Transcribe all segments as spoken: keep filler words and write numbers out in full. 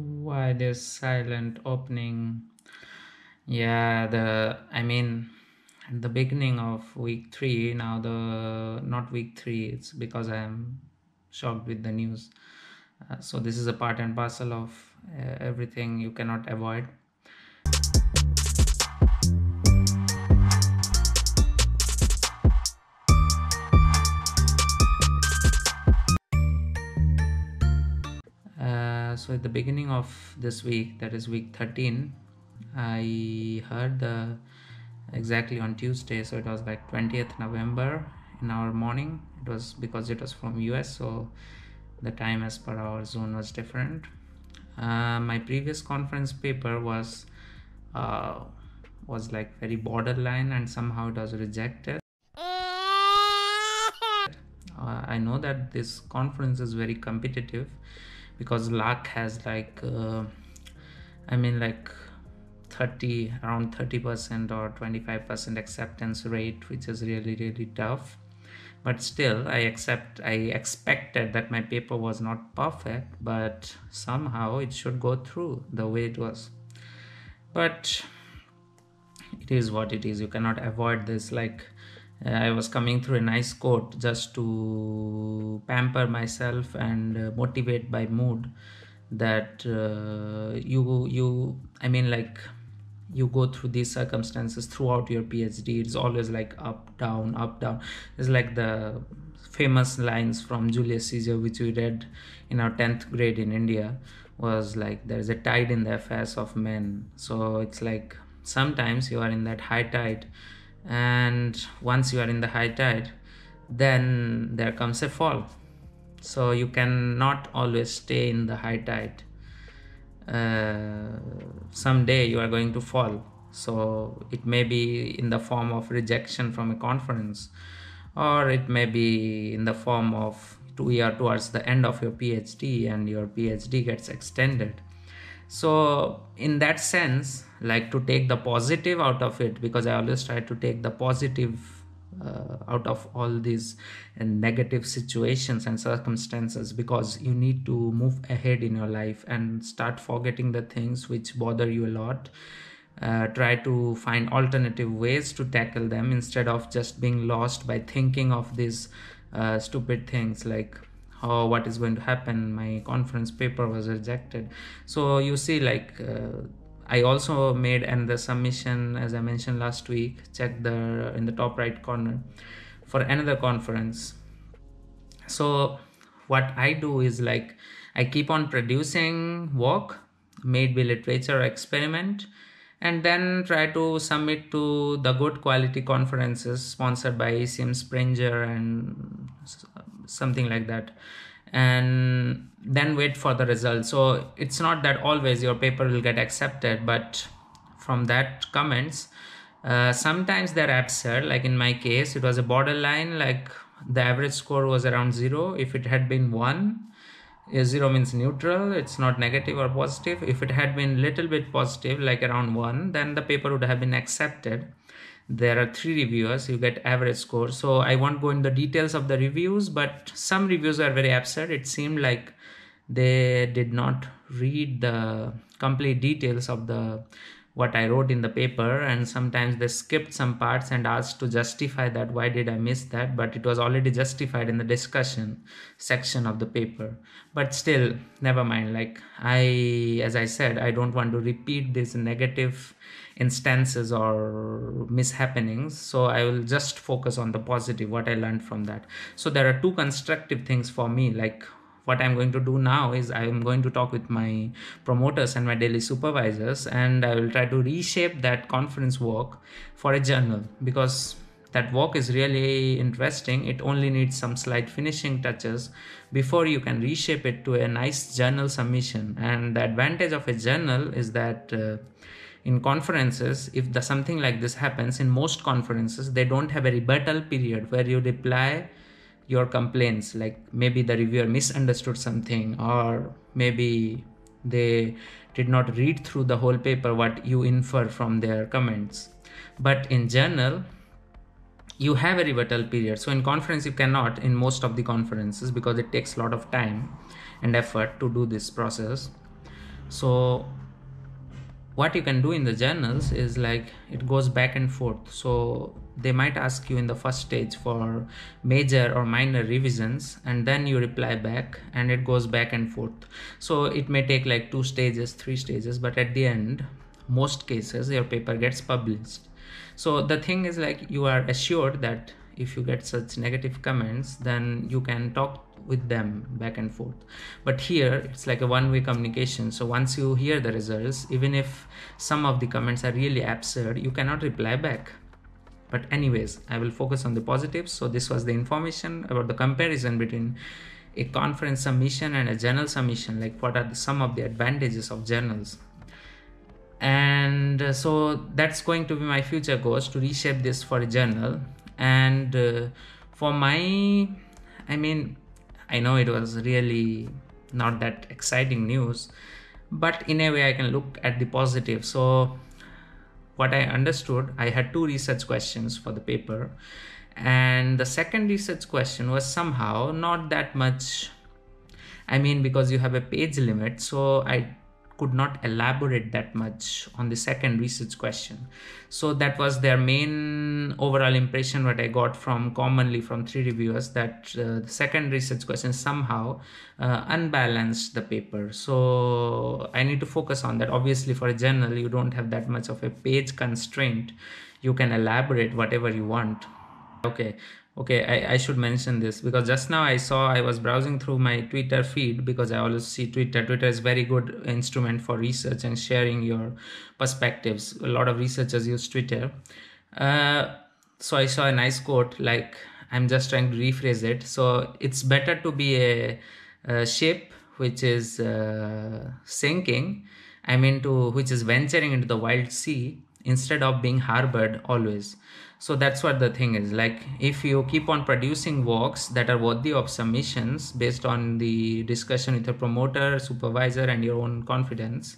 Why this silent opening? Yeah, the I mean, the beginning of week three. Now the not week three. It's because I am shocked with the news. Uh, so this is a part and parcel of uh, everything. You cannot avoid. So at the beginning of this week, that is week thirteen, I heard the exactly on Tuesday, so it was like twentieth November in our morning. It was because it was from U S, so the time as per our zone was different. Uh, my previous conference paper was uh, was like very borderline, and somehow it was rejected. Uh, I know that this conference is very competitive, because L A C has like, uh, I mean like thirty, around thirty percent or twenty-five percent acceptance rate, which is really, really tough. But still, I accept, I expected that my paper was not perfect, but somehow it should go through the way it was. But it is what it is. You cannot avoid this. Like uh, I was coming through a nice quote just to pamper myself and uh, motivate by mood, that uh, you you I mean like you go through these circumstances throughout your PhD. It's always like up, down, up, down. It's like the famous lines from Julius Caesar, which we read in our tenth grade in India, was like, there's a tide in the affairs of men. So it's like sometimes you are in that high tide, and once you are in the high tide, then there comes a fall. So you cannot always stay in the high tide. Uh, someday you are going to fall. So it may be in the form of rejection from a conference, or it may be in the form of you are towards the end of your PhD and your PhD gets extended. So in that sense, like to take the positive out of it, because I always try to take the positive uh, out of all these uh, negative situations and circumstances, because you need to move ahead in your life and start forgetting the things which bother you a lot. Uh, try to find alternative ways to tackle them, instead of just being lost by thinking of these uh, stupid things like, oh, what is going to happen? My conference paper was rejected. So you see, like uh, I also made and the submission, as I mentioned last week, check the in the top right corner for another conference. So what I do is like I keep on producing work, maybe literature experiment, and then try to submit to the good quality conferences sponsored by A C M, Springer, and something like that, and then wait for the results. So it's not that always your paper will get accepted, but from that comments, uh, sometimes they're absurd. Like in my case, it was a borderline, like the average score was around zero. If it had been one, zero means neutral, it's not negative or positive. If it had been little bit positive, like around one, then the paper would have been accepted. There are three reviewers, you get average score. So I won't go in the details of the reviews, but some reviews are very absurd. It seemed like they did not read the complete details of the what I wrote in the paper, and sometimes they skipped some parts and asked to justify that, why did I miss that? But it was already justified in the discussion section of the paper. But still, never mind. Like I, as I said, I don't want to repeat these negative instances or mishappenings, so I will just focus on the positive, what I learned from that. So there are two constructive things for me. Like what I'm going to do now is I'm going to talk with my promoters and my daily supervisors, and I will try to reshape that conference work for a journal, because that work is really interesting. It only needs some slight finishing touches before you can reshape it to a nice journal submission. And the advantage of a journal is that uh, in conferences, if the something like this happens, in most conferences they don't have a rebuttal period where you reply your complaints, like maybe the reviewer misunderstood something, or maybe they did not read through the whole paper what you infer from their comments. But in journal, you have a rebuttal period. So in conference you cannot, in most of the conferences, because it takes a lot of time and effort to do this process. So what you can do in the journals is like it goes back and forth. So they might ask you in the first stage for major or minor revisions, and then you reply back, and it goes back and forth. So it may take like two stages, three stages, but at the end, most cases your paper gets published. So the thing is like you are assured that if you get such negative comments, then you can talk with them back and forth. But here it's like a one-way communication. So once you hear the results, even if some of the comments are really absurd, you cannot reply back. But anyways, I will focus on the positives. So this was the information about the comparison between a conference submission and a journal submission, like what are the, some of the advantages of journals. And so that's going to be my future goals, to reshape this for a journal. And uh, for my, I mean, I know it was really not that exciting news, but in a way I can look at the positive. So what I understood, I had two research questions for the paper, and the second research question was somehow not that much. I mean, because you have a page limit, so I could not elaborate that much on the second research question. So that was their main overall impression what I got from commonly from three reviewers, that uh, the second research question somehow uh, unbalanced the paper. So I need to focus on that. Obviously for a journal, you don't have that much of a page constraint. You can elaborate whatever you want. Okay. Okay, I, I should mention this, because just now I saw I was browsing through my Twitter feed, because I always see Twitter. Twitter is a very good instrument for research and sharing your perspectives. A lot of researchers use Twitter. Uh, so I saw a nice quote, like I'm just trying to rephrase it. So it's better to be a, a ship which is uh, sinking, I mean to which is venturing into the wild sea, instead of being harbored always. So that's what the thing is, like if you keep on producing works that are worthy of submissions based on the discussion with your promoter, supervisor and your own confidence,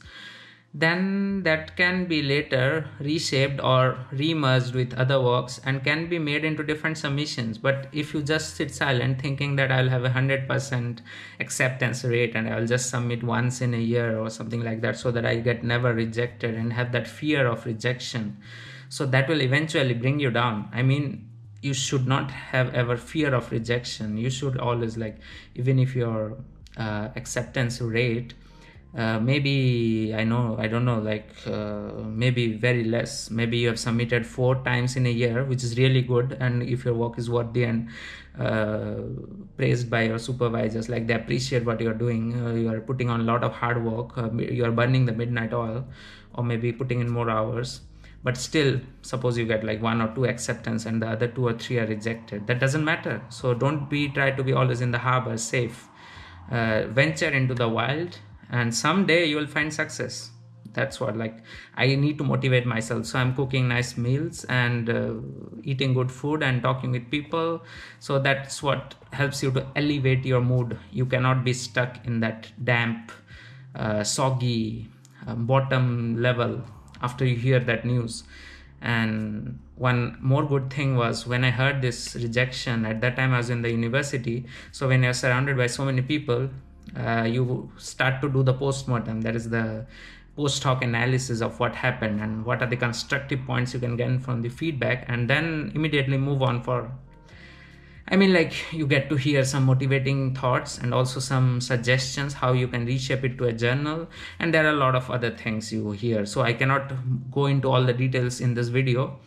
then that can be later reshaped or remerged with other works and can be made into different submissions. But if you just sit silent thinking that I'll have a hundred percent acceptance rate and I'll just submit once in a year or something like that, so that I get never rejected and have that fear of rejection, so that will eventually bring you down. I mean, you should not have ever fear of rejection. You should always, like, even if your uh, acceptance rate Uh, maybe I know I don't know like uh, maybe very less, maybe you have submitted four times in a year, which is really good, and if your work is worthy and uh, praised by your supervisors, like they appreciate what you're doing, uh, you are putting on a lot of hard work, uh, you are burning the midnight oil or maybe putting in more hours, but still suppose you get like one or two acceptance and the other two or three are rejected, that doesn't matter. So don't be try to be always in the harbor safe, uh, venture into the wild, and someday you will find success. That's what, like, I need to motivate myself. So I'm cooking nice meals and uh, eating good food and talking with people. So that's what helps you to elevate your mood. You cannot be stuck in that damp, uh, soggy, uh, bottom level after you hear that news. And one more good thing was, when I heard this rejection, at that time I was in the university. So when you're surrounded by so many people, Uh, you start to do the post-mortem, that is the post hoc analysis of what happened and what are the constructive points you can get from the feedback, and then immediately move on for, I mean, like you get to hear some motivating thoughts and also some suggestions how you can reshape it to a journal, and there are a lot of other things you hear. So I cannot go into all the details in this video.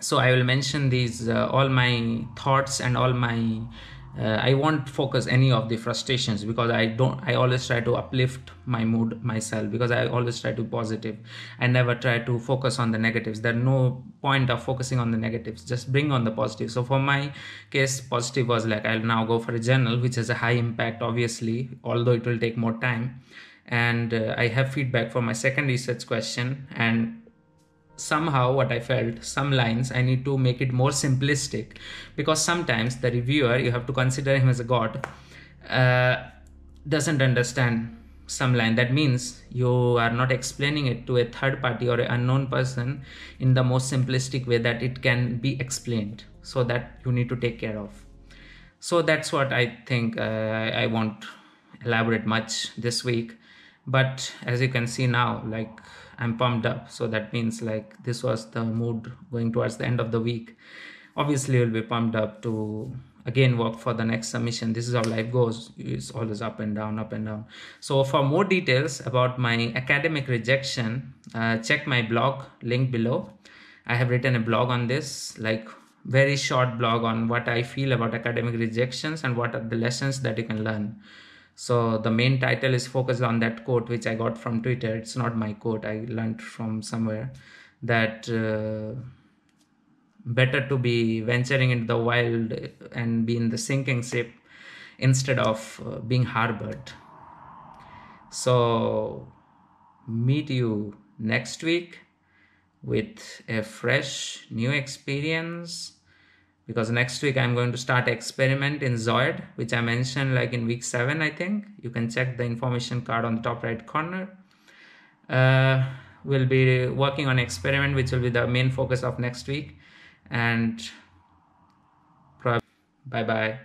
So I will mention these, uh, all my thoughts and all my Uh, I won't focus any of the frustrations, because I don't, I always try to uplift my mood myself, because I always try to positive. I never try to focus on the negatives. There's no point of focusing on the negatives, just bring on the positive. So for my case, positive was like, I'll now go for a journal, which has a high impact, obviously, although it will take more time. And uh, I have feedback for my second research question, and somehow what I felt, some lines I need to make it more simplistic, because sometimes the reviewer, you have to consider him as a god, uh, doesn't understand some line. That means you are not explaining it to a third party or an unknown person in the most simplistic way that it can be explained, so that you need to take care of. So that's what I think. uh, I won't elaborate much this week, But as you can see now, like I'm pumped up. So that means like this was the mood going towards the end of the week. Obviously you'll be pumped up to again work for the next submission. This is how life goes. It's always up and down, up and down. So for more details about my academic rejection, uh, check my blog link below. I have written a blog on this, like very short blog on what I feel about academic rejections and what are the lessons that you can learn. So the main title is focused on that quote, which I got from Twitter. It's not my quote. I learned from somewhere that uh, better to be venturing into the wild and be in the sinking ship instead of uh, being harbored. So meet you next week with a fresh new experience. Because next week I'm going to start experiment in Zoid, which I mentioned like in week seven, I think. You can check the information card on the top right corner. Uh, we'll be working on experiment, which will be the main focus of next week. And bye-bye.